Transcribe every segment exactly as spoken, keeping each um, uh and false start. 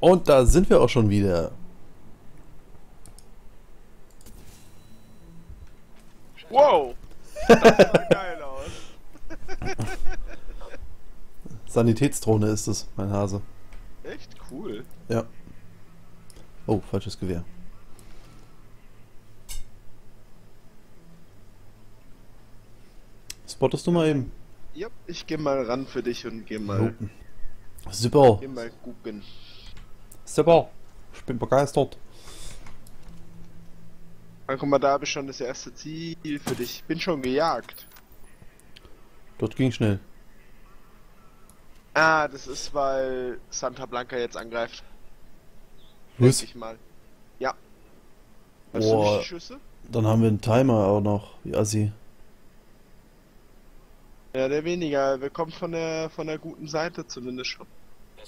Und da sind wir auch schon wieder. Wow! Das sah geil aus. Sanitätsdrohne ist es, mein Hase. Echt cool. Ja. Oh, falsches Gewehr. Spottest du mal eben? Ja, ich geh mal ran für dich und geh mal. Oh. Super. Geh mal gucken. Super. Ich bin begeistert. Dann guck mal, da habe ich schon das erste Ziel für dich. Ich bin schon gejagt. Dort ging schnell. Ah, das ist, weil Santa Blanca jetzt angreift. Denk ich mal. Ja. Hast du nicht die Schüsse? Dann haben wir einen Timer auch noch, wie assi. Ja, der weniger. Wir kommen von der von der guten Seite zumindest schon.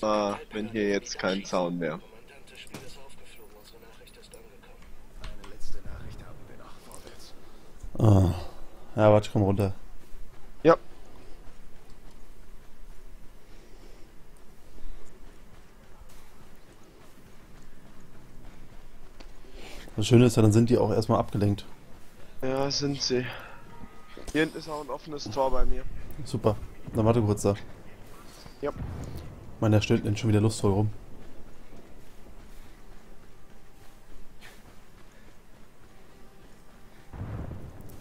Ah, wenn hier jetzt kein Zaun mehr. Ah. Ja, warte, komm runter. Ja. Das Schöne ist ja, dann sind die auch erstmal abgelenkt. Ja, sind sie. Hier hinten ist auch ein offenes Tor bei mir. Super. Dann warte kurz da. Ja. Mann, der stellt denn schon wieder lustvoll rum.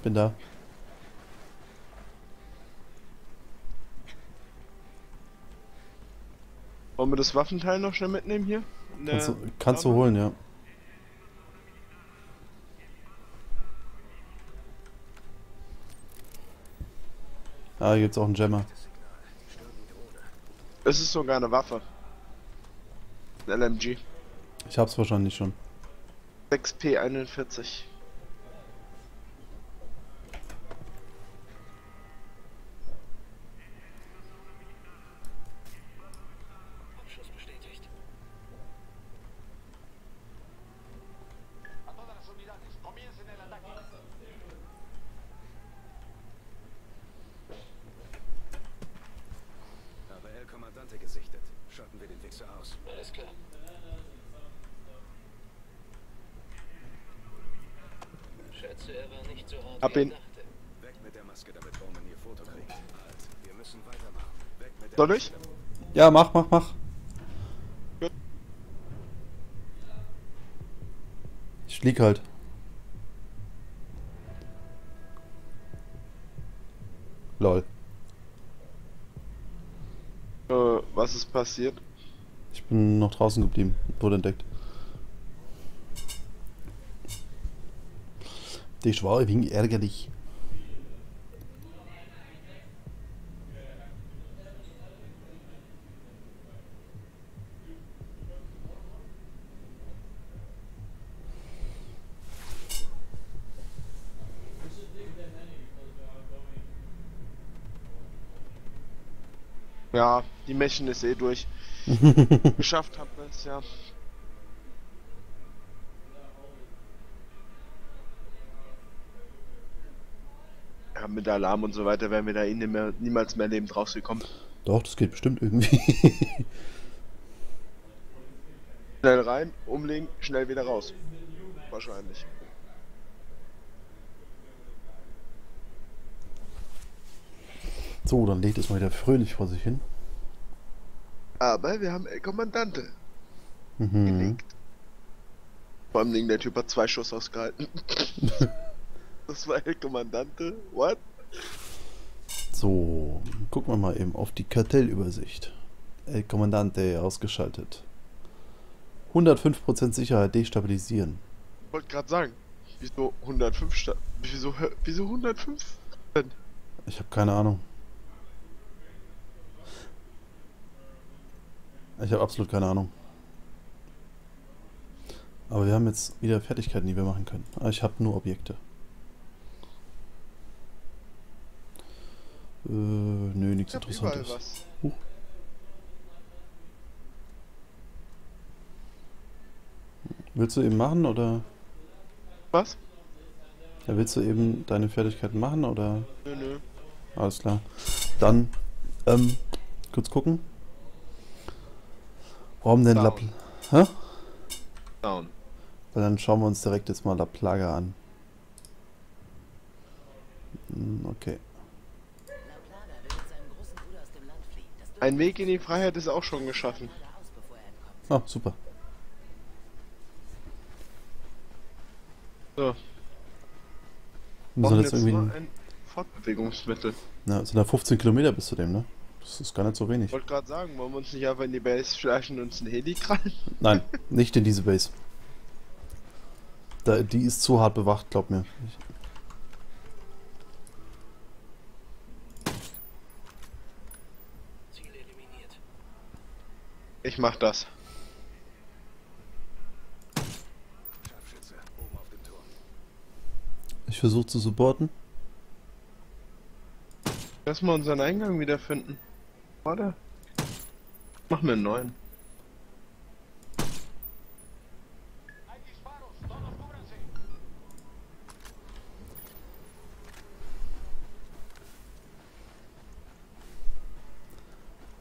Bin da. Wollen wir das Waffenteil noch schnell mitnehmen hier? Kannst du, kannst du holen, ja. Ah, hier gibt's auch einen Jammer. Es ist sogar eine Waffe. Ein L M G. Ich hab's wahrscheinlich schon. sechs P einundvierzig. Abschuss bestätigt. Gesichtet. Schalten wir den Wichser aus. Alles klar. Schätze, er war nicht so hart. Ab ihn. Weg mit der Maske, damit Roman ihr Foto kriegt. Halt, wir müssen weitermachen. Weg mit der Soll ich? Maske. Ja, mach, mach, mach. Gut. Ich lieg halt. Lol. Was ist passiert? Ich bin noch draußen geblieben, wurde entdeckt. Das war wegen ärgerlich. Ja, die Mächen ist eh durch. Geschafft haben wir es, ja. Ja, mit Alarm und so weiter wären wir da eh mehr, niemals mehr lebend rausgekommen. Doch, das geht bestimmt irgendwie. Schnell rein, umlegen, schnell wieder raus. Wahrscheinlich. So, dann legt es mal wieder fröhlich vor sich hin. Aber wir haben El Kommandante mhm. gelegt. Vor allem der Typ hat zwei Schuss ausgehalten. Das war El Kommandante. What? So, gucken wir mal eben auf die Kartellübersicht. El Kommandante ausgeschaltet. hundertfünf Prozent Sicherheit destabilisieren. Ich wollte gerade sagen, wieso hundertfünf? Wieso, wieso hundertfünf? Ich habe keine Ahnung. Ich habe absolut keine Ahnung. Aber wir haben jetzt wieder Fertigkeiten, die wir machen können. Aber ich habe nur Objekte. Äh, nö, nichts Interessantes. Huh. Willst du eben machen, oder? Was? Ja, willst du eben deine Fertigkeiten machen, oder? Nö, nö. Alles klar. Dann, ähm, kurz gucken. Warum denn La Plaga? Hä? Down. Weil dann schauen wir uns direkt jetzt mal La Plaga an. Okay. Ein Weg in die Freiheit ist auch schon geschaffen. Ah, super. So. Wir brauchen jetzt nur ein Fortbewegungsmittel. Na, es sind da fünfzehn Kilometer bis zu dem, ne? Das ist gar nicht so wenig. Ich wollte gerade sagen, wollen wir uns nicht einfach in die Base schleichen und uns ein Heli krallen? Nein, nicht in diese Base. Da, die ist zu hart bewacht, glaub mir. Ich Ich mach das. Ich versuche zu supporten. Lass mal unseren Eingang wiederfinden. Warte. Mach mir einen neuen.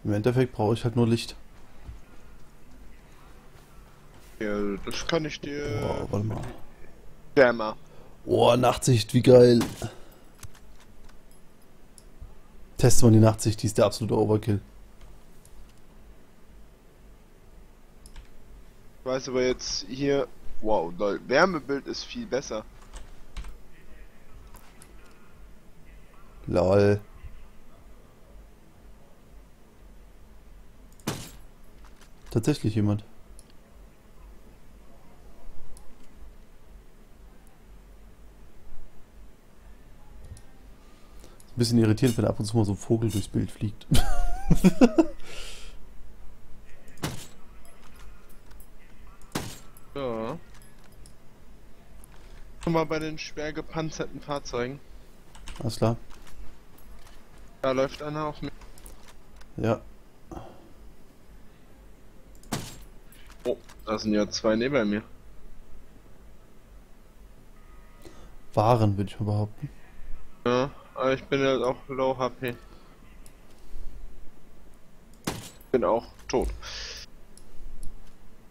Im Endeffekt brauche ich halt nur Licht. Ja, das kann ich dir... Oh, warte mal. Wärmer. Oh, Nachtsicht, wie geil. Testen wir die Nachtsicht, die ist der absolute Overkill. Ich weiß aber jetzt hier... Wow, lol. Wärmebild ist viel besser. Lol. Tatsächlich jemand. Bisschen irritierend, wenn ab und zu mal so ein Vogel durchs Bild fliegt. Ja. Schon mal bei den schwer gepanzerten Fahrzeugen. Alles klar. Da läuft einer auf mich. Ja. Oh, da sind ja zwei neben mir. Waren, würde ich mal behaupten. Ja. Aber ich bin halt auch low H P. Bin auch tot.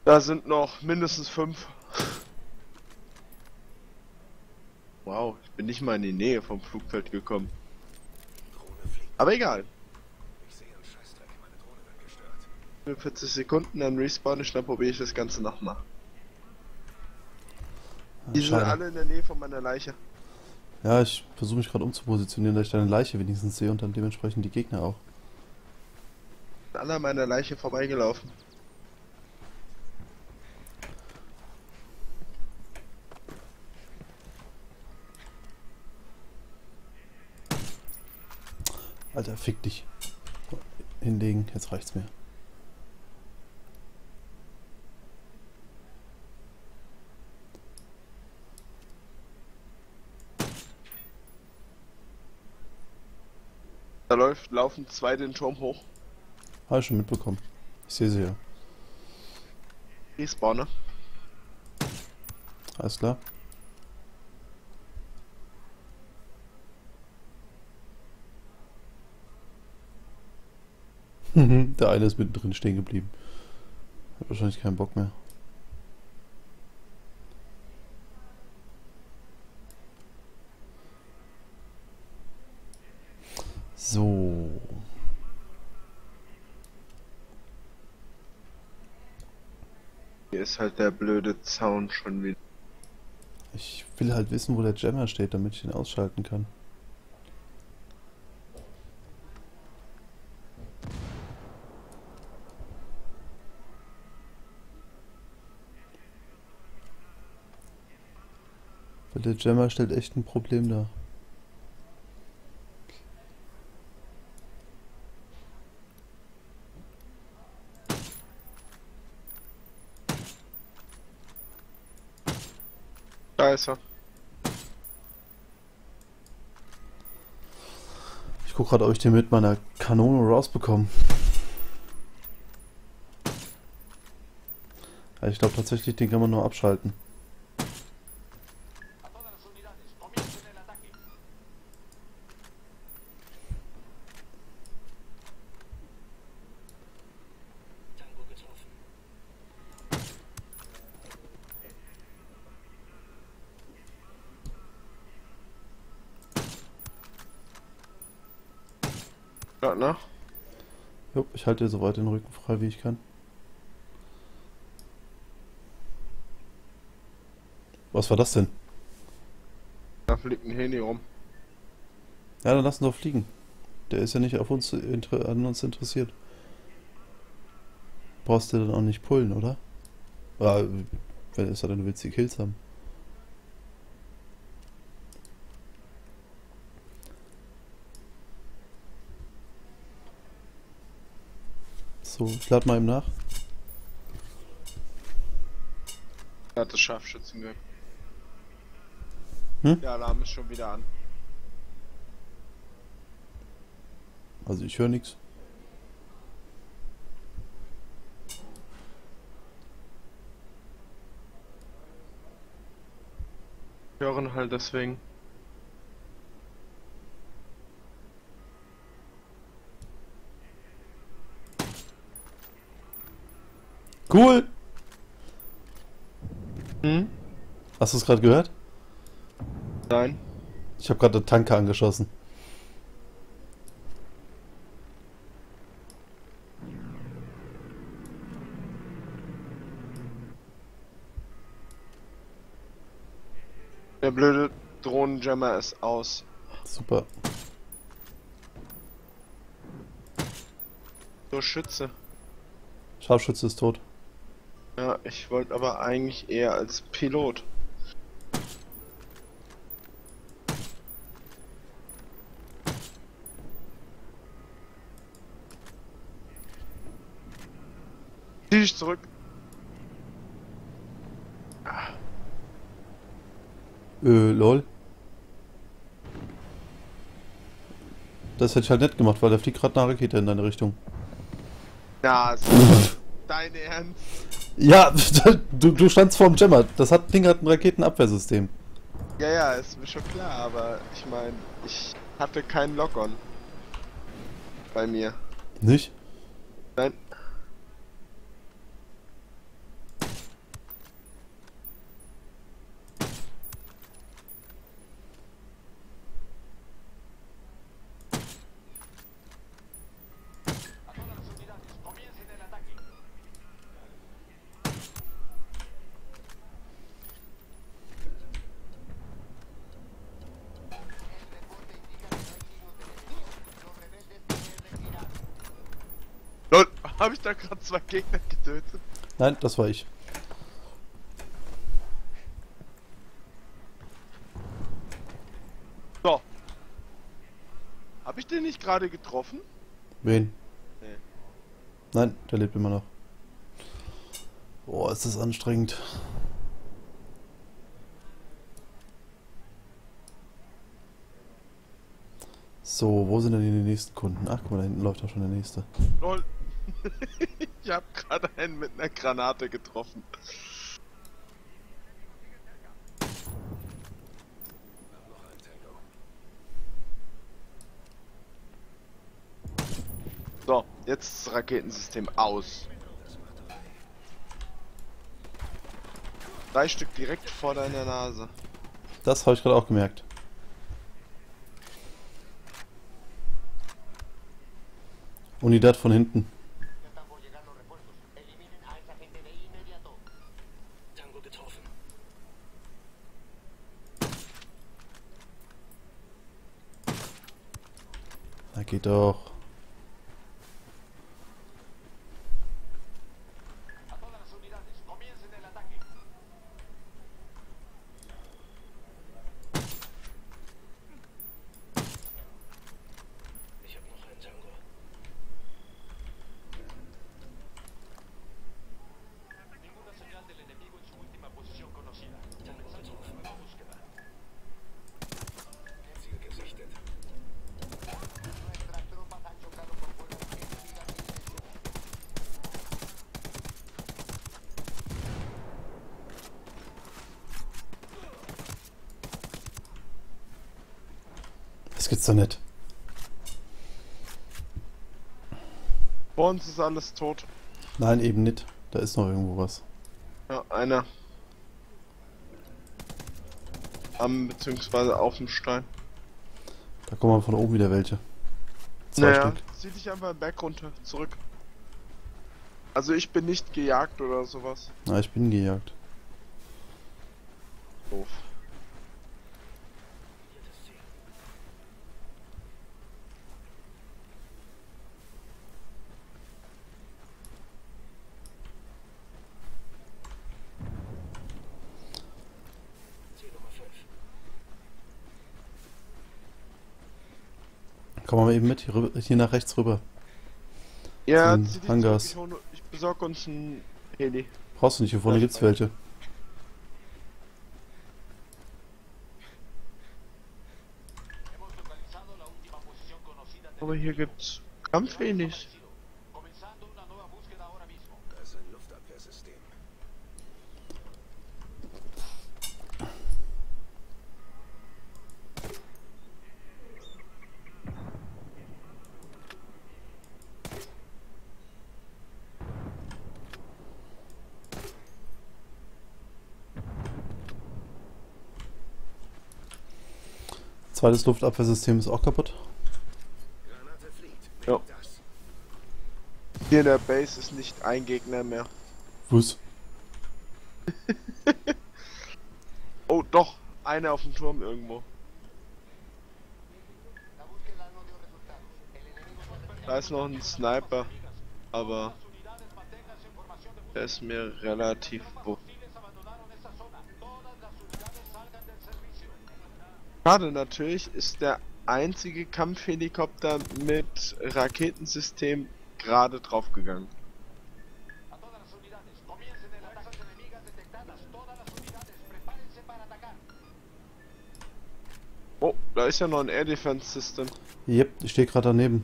Da sind noch mindestens fünf. Wow, ich bin nicht mal in die Nähe vom Flugfeld gekommen. Aber egal. vierzig Sekunden, dann respawn ich, dann probiere ich das Ganze nochmal. Die sind alle in der Nähe von meiner Leiche. Ja, ich versuche mich gerade umzupositionieren, dass ich deine Leiche wenigstens sehe und dann dementsprechend die Gegner auch. Alle an meiner Leiche vorbeigelaufen. Alter, fick dich. Hinlegen, jetzt reicht's mir. Da läuft, laufen zwei den Turm hoch. Habe ich schon mitbekommen. Ich sehe sie ja. Respawner. Alles klar. Der eine ist mittendrin stehen geblieben. Hat wahrscheinlich keinen Bock mehr. So. Hier ist halt der blöde Zaun schon wieder. Ich will halt wissen, wo der Jammer steht, damit ich ihn ausschalten kann. Weil der Jammer stellt echt ein Problem dar. Ich guck gerade, ob ich den mit meiner Kanone rausbekomme. Ja, ich glaube tatsächlich, den kann man nur abschalten. gerade, ne? Jo, ich halte dir so weit den Rücken frei, wie ich kann. Was war das denn? Da fliegt ein Heli rum. Ja, dann lass ihn doch fliegen. Der ist ja nicht auf uns an uns interessiert. Brauchst du dann auch nicht pullen, oder? Ah, wenn es dann willst du die Kills haben. So, ich lade mal eben nach. Er hat das Scharfschützengewehr. Hm? Der Alarm ist schon wieder an. Also ich höre nichts. Wir hören halt deswegen. Cool! Hm? Hast du es gerade gehört? Nein. Ich habe gerade eine Tanke angeschossen. Der blöde Drohnenjammer ist aus. Super. So, Schütze. Scharfschütze ist tot. Ja, ich wollte aber eigentlich eher als Pilot. Zieh ich zurück. Ah. Äh, lol. Das hätte ich halt nett gemacht, weil da fliegt gerade eine Rakete in deine Richtung. Ja, ist dein Ernst? Ja, du, du standst vorm Jammer. Das hat, Ding hat ein Raketenabwehrsystem. Ja, ja, ist mir schon klar, aber ich meine, ich hatte keinen Lock-on. Bei mir. Nicht? Nein. Habe ich da gerade zwei Gegner getötet? Nein, das war ich. So. Habe ich den nicht gerade getroffen? Wen? Nee. Nein, der lebt immer noch. Boah, ist das anstrengend. So, wo sind denn die nächsten Kunden? Ach, guck mal, da hinten läuft doch schon der nächste. Lol. Ich hab gerade einen mit einer Granate getroffen. So, jetzt ist das Raketensystem aus. Drei Stück direkt vor deiner Nase. Das habe ich gerade auch gemerkt. Unidad von hinten. Geht doch. Ich habe noch einen Tango. Ninguna señal del enemigo en su última posición conocida. Gibt's doch nicht. Bei uns ist alles tot. Nein, eben nicht. Da ist noch irgendwo was. Ja, einer. Am, beziehungsweise auf dem Stein. Da kommen von oben wieder welche. naja, steht. Zieh dich einfach im Berg runter, zurück. Also ich bin nicht gejagt oder sowas. Na, ich bin gejagt. Doof. Komm mal eben mit, hier, rüber, hier nach rechts rüber. Ja, zieh die Hangars. Ich, hole, ich besorg uns ein Heli. Brauchst du nicht, hier vorne gibt's welche. Aber hier gibt's Kampfhelis. Zweites Luftabwehrsystem ist auch kaputt. Ja. Hier in der Base ist nicht ein Gegner mehr. Was? Oh, doch. Einer auf dem Turm irgendwo. Da ist noch ein Sniper. Aber... der ist mir relativ wupp. Schade, natürlich ist der einzige Kampfhelikopter mit Raketensystem gerade draufgegangen. Oh, da ist ja noch ein Air Defense System. Yep, ich stehe gerade daneben.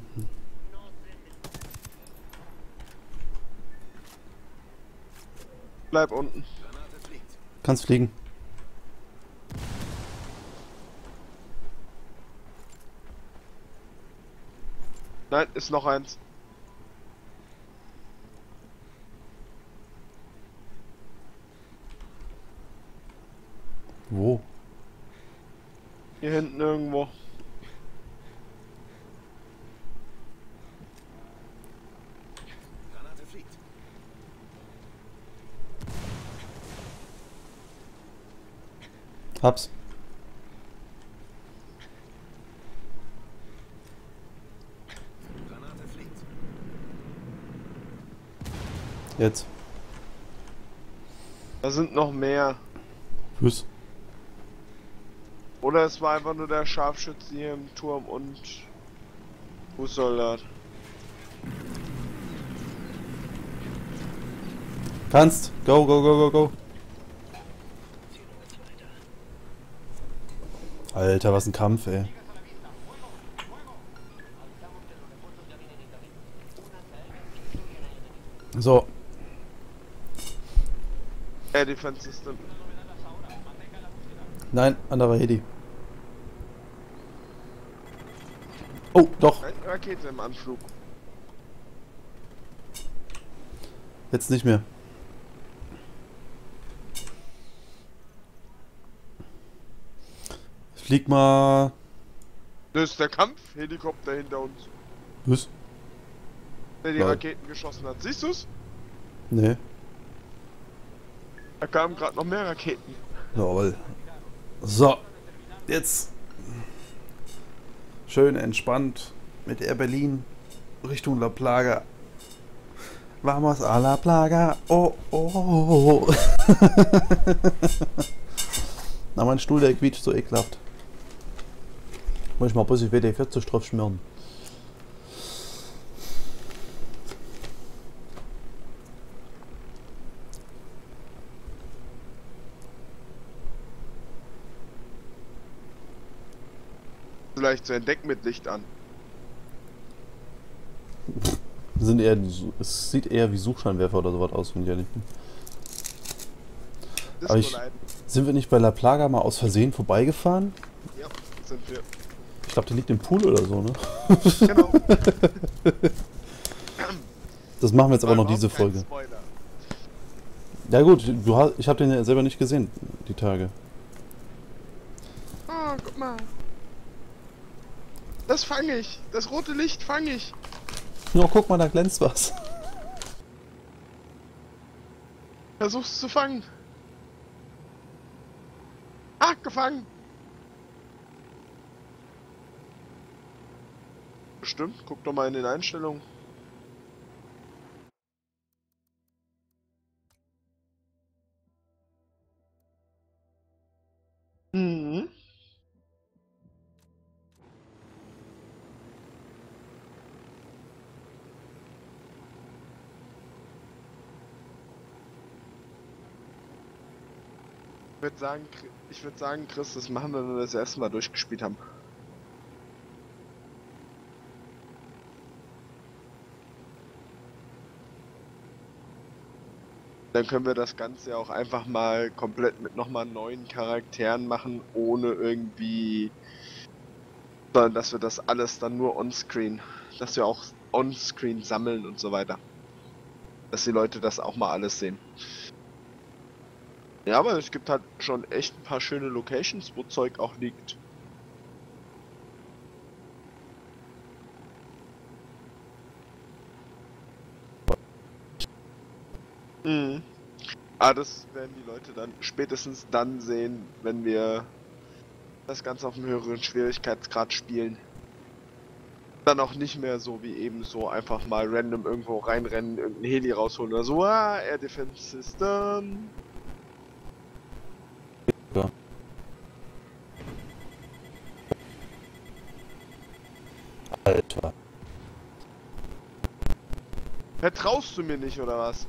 Bleib unten. Kannst fliegen. Nein, ist noch eins. Wo? Hier hinten irgendwo. Granate fliegt. Hab's. Jetzt. Da sind noch mehr. Tschüss. Oder es war einfach nur der Scharfschütze hier im Turm und Fußsoldat. Kannst. Go, go, go, go, go. Alter, was ein Kampf, ey. So. Air Defense System. Nein, anderer Heli. Oh, doch. Rakete im Anflug. Jetzt nicht mehr. Flieg mal. Das ist der Kampfhelikopter hinter uns. Was? Der die Nein. Raketen geschossen hat. Siehst du's? Nee. Da kamen gerade noch mehr Raketen. Jawohl. So, jetzt schön entspannt mit Air Berlin Richtung La Plaga. Vamos a La Plaga. Oh, oh, oh, oh. Na, mein Stuhl, der quietscht so ekelhaft. Muss ich mal bloß W D vierzig drauf schmieren. Vielleicht zu entdecken mit Licht an. Sind eher, es sieht eher wie Suchscheinwerfer oder sowas aus, wenn ich ehrlich bin. Aber ich, sind wir nicht bei La Plaga mal aus Versehen vorbeigefahren? Ja, sind wir. Ich glaube, der liegt im Pool oder so, ne? Genau. Das machen wir jetzt aber noch diese Folge. Spoiler. Ja gut, du hast, ich habe den ja selber nicht gesehen, die Tage. Ah, guck mal. Das fange ich. Das rote Licht fange ich. Nur guck mal, da glänzt was. Versuch's zu fangen. Ach, gefangen. Bestimmt. Guck doch mal in den Einstellungen. Mhm. Ich würde sagen, ich würde sagen, Chris, das machen wir, wenn wir das erste Mal durchgespielt haben. Dann können wir das Ganze auch einfach mal komplett mit nochmal neuen Charakteren machen, ohne irgendwie, sondern dass wir das alles dann nur onscreen, dass wir auch onscreen sammeln und so weiter. Dass die Leute das auch mal alles sehen. Ja, aber es gibt halt schon echt ein paar schöne Locations, wo Zeug auch liegt. Mhm. Ah, das werden die Leute dann spätestens dann sehen, wenn wir das Ganze auf einem höheren Schwierigkeitsgrad spielen. Dann auch nicht mehr so wie eben so einfach mal random irgendwo reinrennen, irgendein Heli rausholen oder so. Ah, Air Defense System. Ja. Alter. Vertraust du mir nicht, oder was?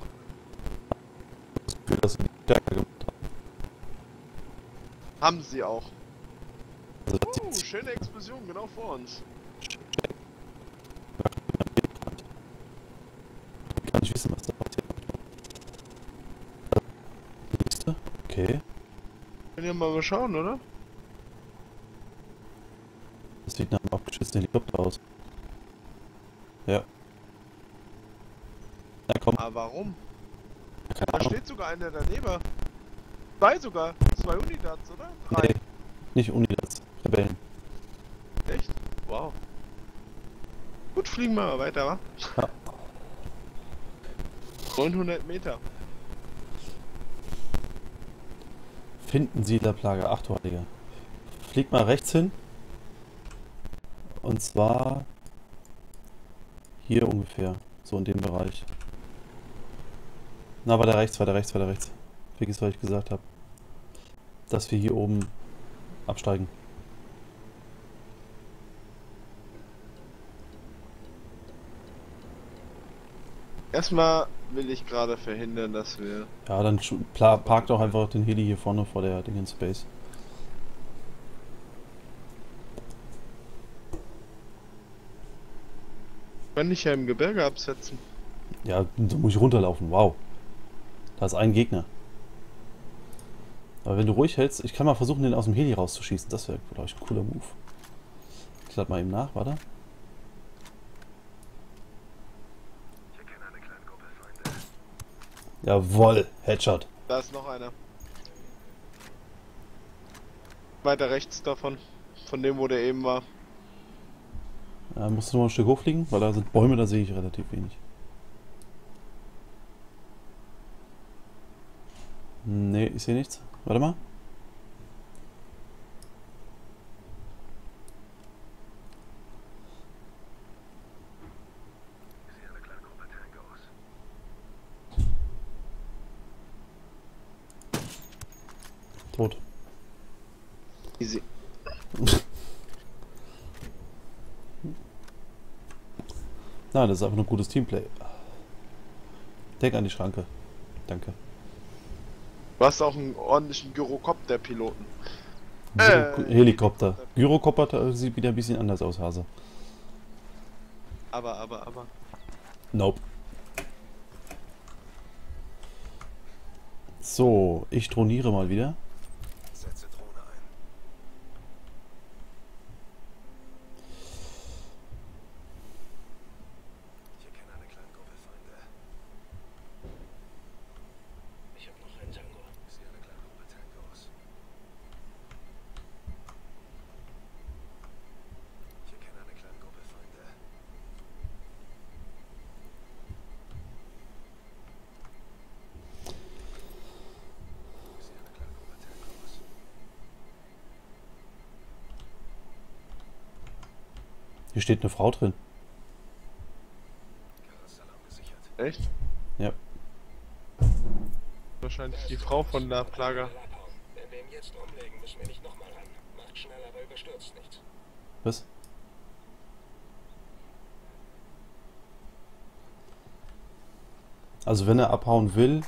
Dass sie die stärker gemacht haben. Haben sie auch. Also, oh, schöne Explosion, genau vor uns. Ich kann gar nicht wissen, was da passiert. Okay. Können wir mal schauen, oder? Das sieht nach einem abgeschissenen Helikopter aus. Ja. Na komm. Aber warum? Da steht sogar einer daneben. Zwei sogar. Zwei Unidats, oder? Drei. Nee, nicht Unidats. Rebellen. Echt? Wow. Gut, fliegen wir mal weiter, wa? Ja. neunhundert Meter. Finden Sie La Plaga. Ach du Heiliger. Fliegt mal rechts hin. Und zwar hier ungefähr. So in dem Bereich. Na, weiter rechts, weiter rechts, weiter rechts. Vergiss, was ich gesagt habe. Dass wir hier oben absteigen. Erstmal will ich gerade verhindern, dass wir... Ja, dann parkt auch einfach den Heli hier vorne vor der Ding in Space. Kann ich ja im Gebirge absetzen. Ja, da muss ich runterlaufen, wow. Da ist ein Gegner. Aber wenn du ruhig hältst, ich kann mal versuchen, den aus dem Heli rauszuschießen. Das wäre, glaube ich, ein cooler Move. Ich lade mal eben nach, warte. Jawoll, Headshot. Da ist noch einer. Weiter rechts davon. Von dem, wo der eben war. Da musst du noch ein Stück hochfliegen, weil da sind Bäume, da sehe ich relativ wenig. Nee, ich sehe nichts. Warte mal. Ich sehe eine kleine Gruppe Tangos. Tot. Easy. Nein, das ist einfach nur gutes Teamplay. Denk an die Schranke. Danke. Du hast auch einen ordentlichen Gyrokopter-Piloten. Gyro äh, Helikopter. Gyrokopter sieht wieder ein bisschen anders aus, Hase. Aber, aber, aber. Nope. So, ich droniere mal wieder. Setze Drohne ein. Ich erkenne eine kleine Gruppe Feinde. Ich habe noch einen Tango. Ich sehe eine kleine Gruppe Tangos. Ich erkenne eine Hier steht eine Frau drin. Echt? Ja. Wahrscheinlich die Frau von La Plaga. Wenn wir ihn jetzt umlegen, müssen wir nicht nochmal ran. Macht schnell, aber überstürzt nichts. Was? Also wenn er abhauen will,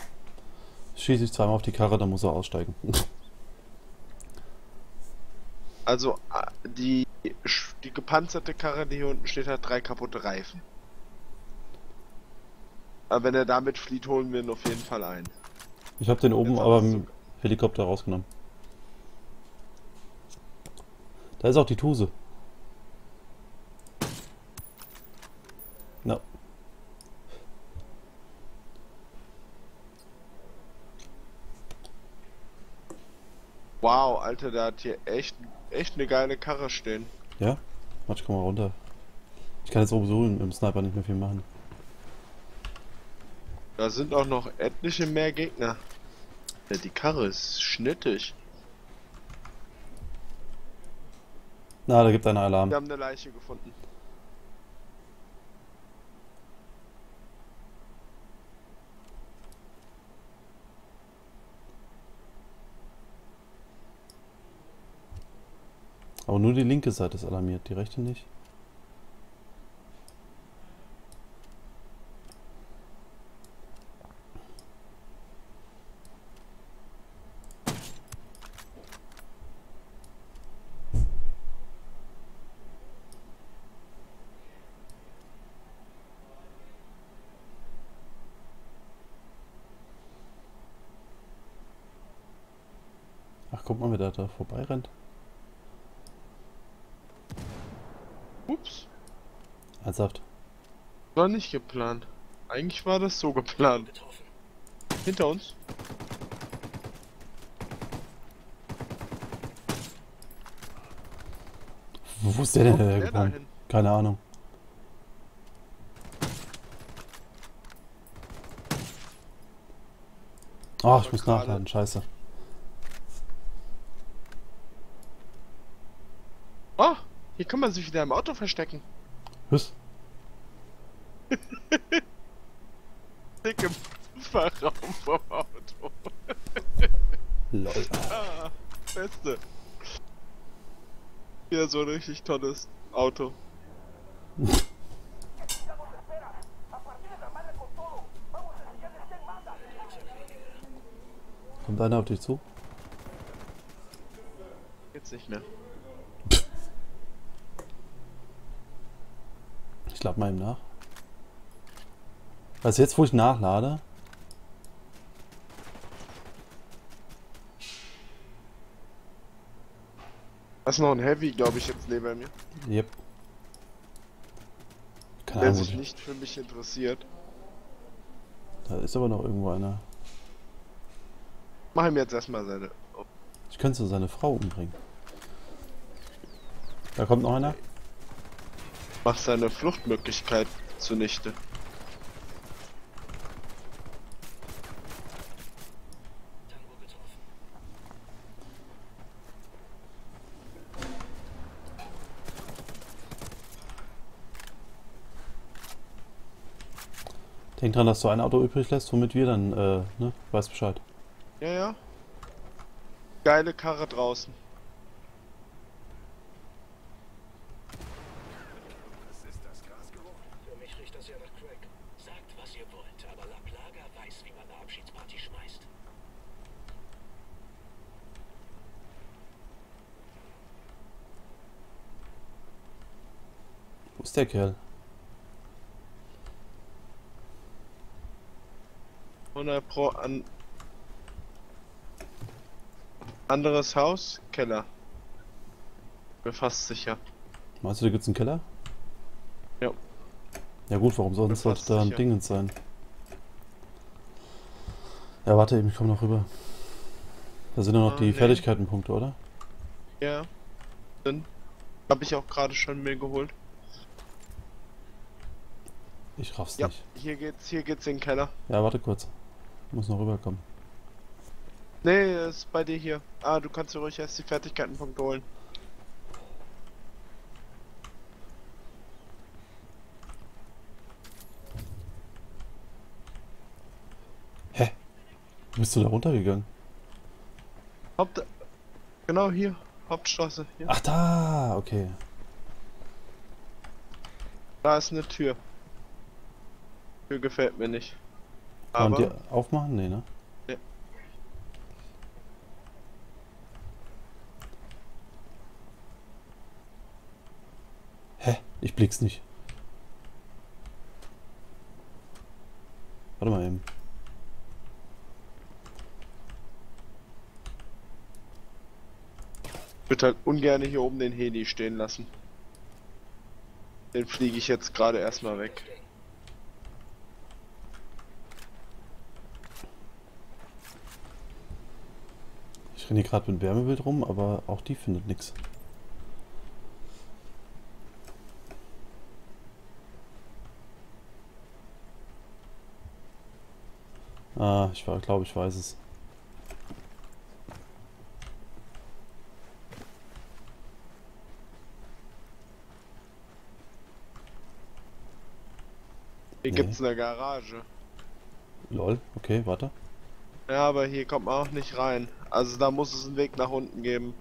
schieße ich zweimal auf die Karre, dann muss er aussteigen. Also die, die gepanzerte Karre, die hier unten steht, hat drei kaputte Reifen. Aber wenn er damit flieht, holen wir ihn auf jeden Fall ein. Ich habe den oben aber im Helikopter rausgenommen. Da ist auch die Tuse. Na. Wow, Alter, da hat hier echt, echt eine geile Karre stehen. Ja? Warte, ich komm mal runter. Ich kann jetzt oben so im Sniper nicht mehr viel machen. Da sind auch noch etliche mehr Gegner. Ja, die Karre ist schnittig. Na, da gibt einer Alarm. Wir haben eine Leiche gefunden. Aber nur die linke Seite ist alarmiert, die rechte nicht. Ach, guck mal, wer da, da vorbei rennt. Ups. Ernsthaft. War nicht geplant. Eigentlich war das so geplant. Hinter uns. Wo ist der denn hergekommen? Keine Ahnung. Ach, ich muss nachladen, scheiße. Hier kann man sich wieder im Auto verstecken. Was? Dick im Fahrraum vom Auto. Leute. Ah, Beste. Ja, so ein richtig tolles Auto. Kommt einer auf dich zu? Jetzt nicht mehr. Ich lade mal ihm nach. Also jetzt, wo ich nachlade. Da ist noch ein Heavy, glaube ich, jetzt neben mir. Yep. Keine Ahnung. Der sich nicht für mich interessiert. Da ist aber noch irgendwo einer. Mach ihm jetzt erstmal seine... Oh. Ich könnte so seine Frau umbringen. Da kommt noch einer. Macht seine Fluchtmöglichkeit zunichte. Denk dran, dass du ein Auto übrig lässt, womit wir dann, äh, ne? Weißt Bescheid. Ja, ja. Geile Karre draußen. Wo ist der Kerl? hundert Pro an... Anderes Haus? Keller. Bin fast sicher. Meinst du, da gibt's einen Keller? Ja. Ja gut, warum sonst soll da ein Ding sein? Ja, warte eben, ich komme noch rüber. Da sind ja noch ah, die nee. Fertigkeitenpunkte, oder? Ja. Dann habe ich auch gerade schon mir geholt. Ich raff's ja nicht. Hier geht's, hier geht's in den Keller. Ja, warte kurz. Ich muss noch rüberkommen. Nee, ist bei dir hier. Ah, du kannst dir ruhig erst die Fertigkeitenpunkte holen. Bist du da runtergegangen? Haupt... Genau hier, Hauptstraße. Hier. Ach da, okay. Da ist eine Tür. Tür gefällt mir nicht. Aber... Kann man die aufmachen? Nee, ne? Ja. Hä? Ich blick's nicht. Warte mal eben. Ich würde halt ungern hier oben den Heli stehen lassen. Den fliege ich jetzt gerade erstmal weg. Ich renne hier gerade mit Wärmebild rum, aber auch die findet nichts. Ah, ich glaube, ich weiß es. Hier nee. Gibt's eine Garage. Lol, okay, warte. Ja, aber hier kommt man auch nicht rein. Also da muss es einen Weg nach unten geben.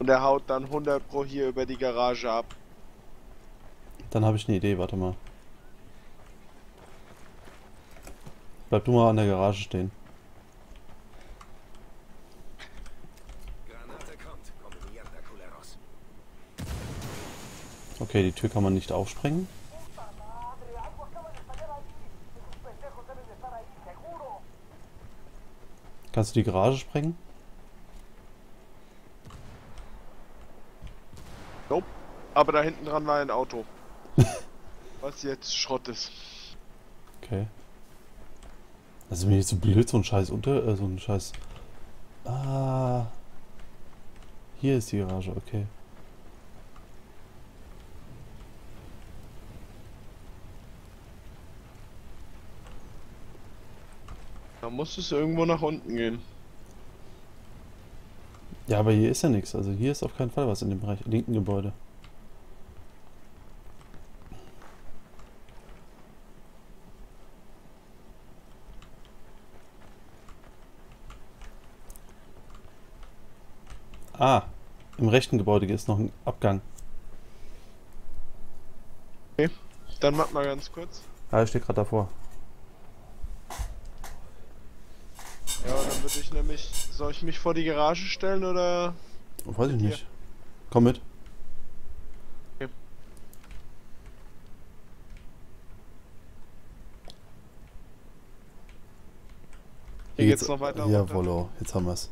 Und er haut dann hundert pro hier über die Garage ab. Dann habe ich eine Idee, warte mal. Bleib du mal an der Garage stehen. Okay, die Tür kann man nicht aufsprengen. Kannst du die Garage sprengen? Nope. Aber da hinten dran war ein Auto. Was jetzt Schrott ist. Okay. Das ist mir jetzt so blöd, so ein scheiß Unter... Äh, so ein scheiß... Ah... Hier ist die Garage, okay. Da muss es irgendwo nach unten gehen. Ja, aber hier ist ja nichts. Also hier ist auf keinen Fall was in dem Bereich, linken Gebäude. Ah, im rechten Gebäude ist noch ein Abgang. Okay, dann mach mal ganz kurz. Ah, ich stehe gerade davor. Ja, dann würde ich nämlich... Soll ich mich vor die Garage stellen, oder... Weiß ich hier? Nicht. Komm mit. Okay. Hier, hier geht's, geht's noch weiter runter. Jawollo, jetzt haben wir's.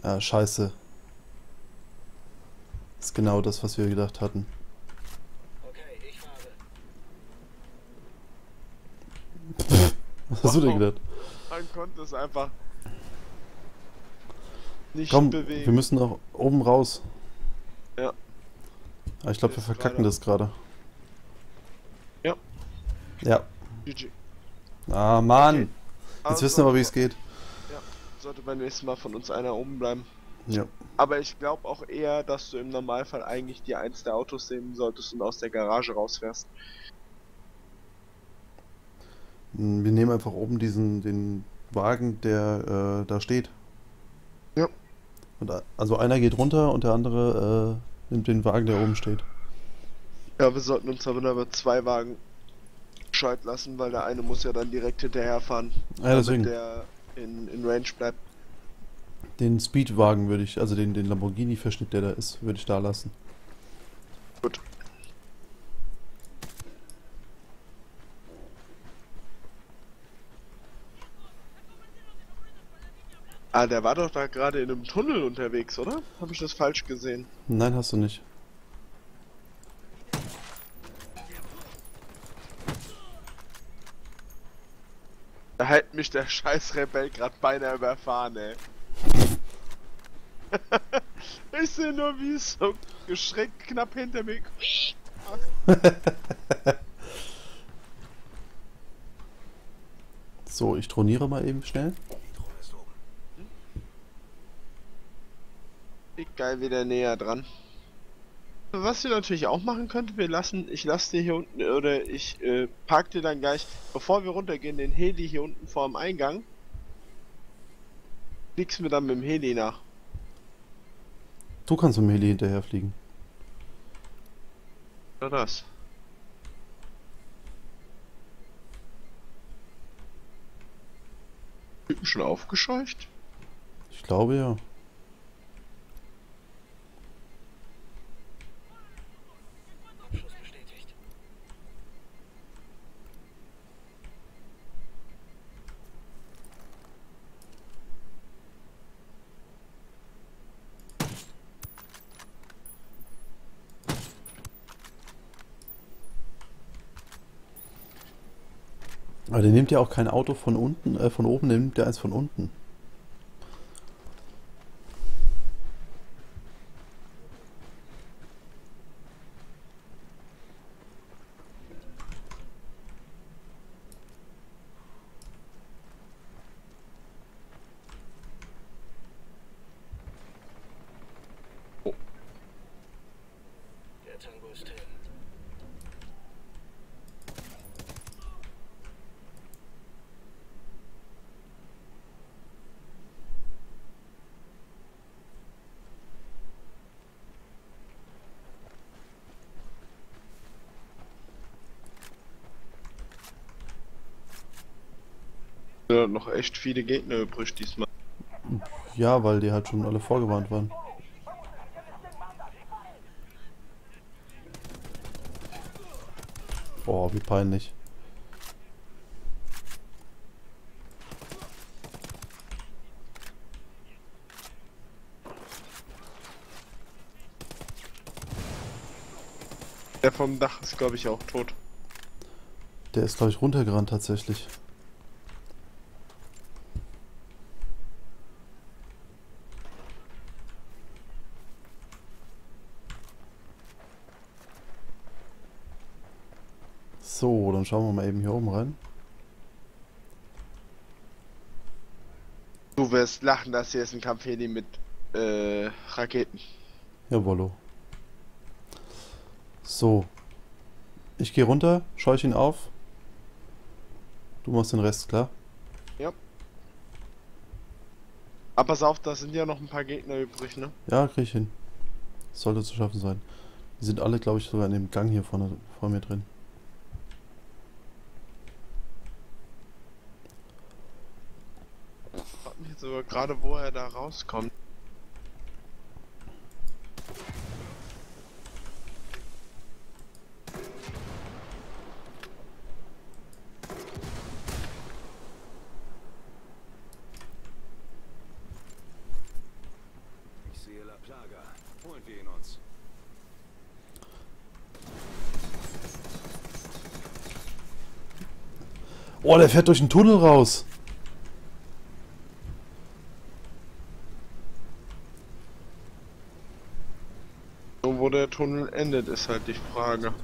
Ah, scheiße. Ist genau das, was wir gedacht hatten. Okay, ich fahre. Was hast du denn gedacht? Man konnte es einfach nicht Komm, bewegen. Wir müssen auch oben raus. Ja. Ah, ich glaube, wir verkacken das gerade. Ja. Ja. G G. Ah, Mann. Okay. Jetzt also, wissen wir aber, wie es geht. Sollte beim nächsten Mal von uns einer oben bleiben. Ja. Aber ich glaube auch eher, dass du im Normalfall eigentlich dir eins der Autos nehmen solltest und aus der Garage rausfährst. Wir nehmen einfach oben diesen den Wagen, der äh, da steht. Ja. Und also einer geht runter und der andere äh, nimmt den Wagen, der oben steht. Ja, wir sollten uns aber über zwei Wagen Bescheid lassen, weil der eine muss ja dann direkt hinterherfahren. Ja, deswegen. Der In, in Range bleibt. Den Speedwagen würde ich, also den, den Lamborghini-Verschnitt, der da ist, würde ich da lassen. Gut. Ah, der war doch da gerade in einem Tunnel unterwegs, oder? Habe ich das falsch gesehen? Nein, hast du nicht. Da hält mich der scheiß Rebell gerade beinahe überfahren, ey. Ich sehe nur, wie es so geschreckt knapp hinter mir. So, ich troniere mal eben schnell. Geil, wieder näher dran. Was wir natürlich auch machen könnten, wir lassen, ich lasse dir hier unten, oder ich äh, park dir dann gleich, bevor wir runtergehen, den Heli hier unten vor dem Eingang. Fliegst mir dann mit dem Heli nach. Du kannst mit dem Heli hinterher fliegen. Oder das. Typen schon aufgescheucht? Ich glaube ja. Aber der nimmt ja auch kein Auto von unten, äh, von oben, der nimmt ja eins von unten. Oh. Der Tango ist hin. Noch echt viele Gegner übrig diesmal. Ja, weil die halt schon alle vorgewarnt waren. Boah, wie peinlich. Der vom Dach ist, glaube ich, auch tot. Der ist, glaube ich, runtergerannt tatsächlich. So, dann schauen wir mal eben hier oben rein. Du wirst lachen, dass hier ist ein Kampfheli mit äh, Raketen. Jawollo. So. Ich gehe runter, scheuche ihn auf. Du machst den Rest, klar? Ja. Aber pass auf, da sind ja noch ein paar Gegner übrig, ne? Ja, krieg ich hin. Das sollte zu schaffen sein. Die sind alle, glaube ich, sogar in dem Gang hier vorne, vor mir drin. So, gerade wo er da rauskommt. Ich sehe La Plaga. Holen wir ihn uns. Oh, der fährt durch den Tunnel raus. Wo der Tunnel endet, ist halt die Frage.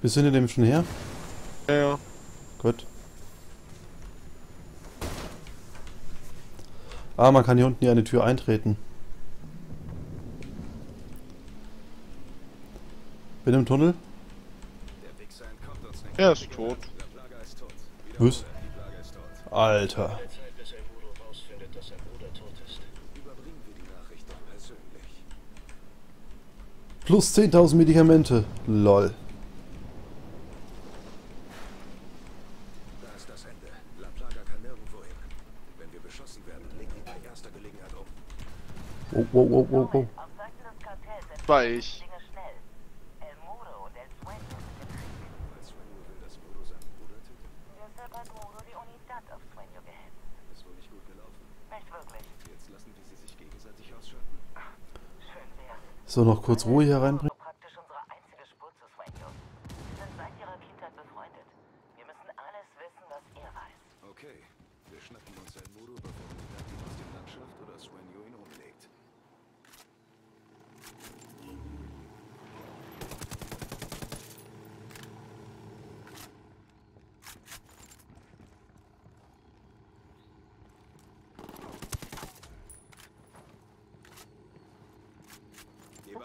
Bist du hinter dem schon her? Ja, ja. Gut. Ah, man kann hier unten hier eine Tür eintreten. Bin im Tunnel? Er ist tot. Was? Alter. Plus zehntausend Medikamente. Lol. Da ist das Ende. La Plaga kann nirgendwo hin. Wenn wir beschossen werden, legen die bei erster Gelegenheit um. Oh, oh, oh, oh, oh. Bei ich. So, noch kurz Ruhe hier reinbringen. Okay, wir schnappen uns ein Modo, bevor wir aus der Landschaft oder Svenju ihn umlegt.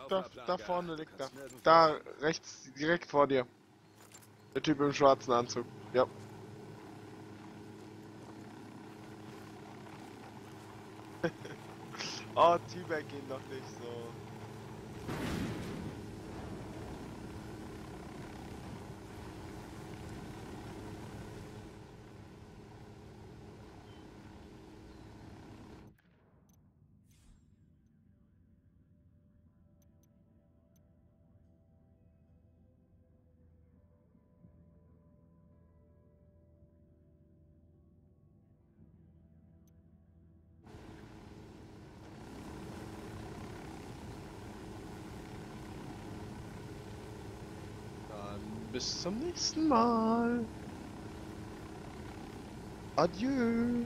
Da, da vorne liegt er. Da, rechts, direkt vor dir. Der Typ im schwarzen Anzug. Ja. Oh, T-Bag geht noch nicht so. Bis zum nächsten Mal. Adieu.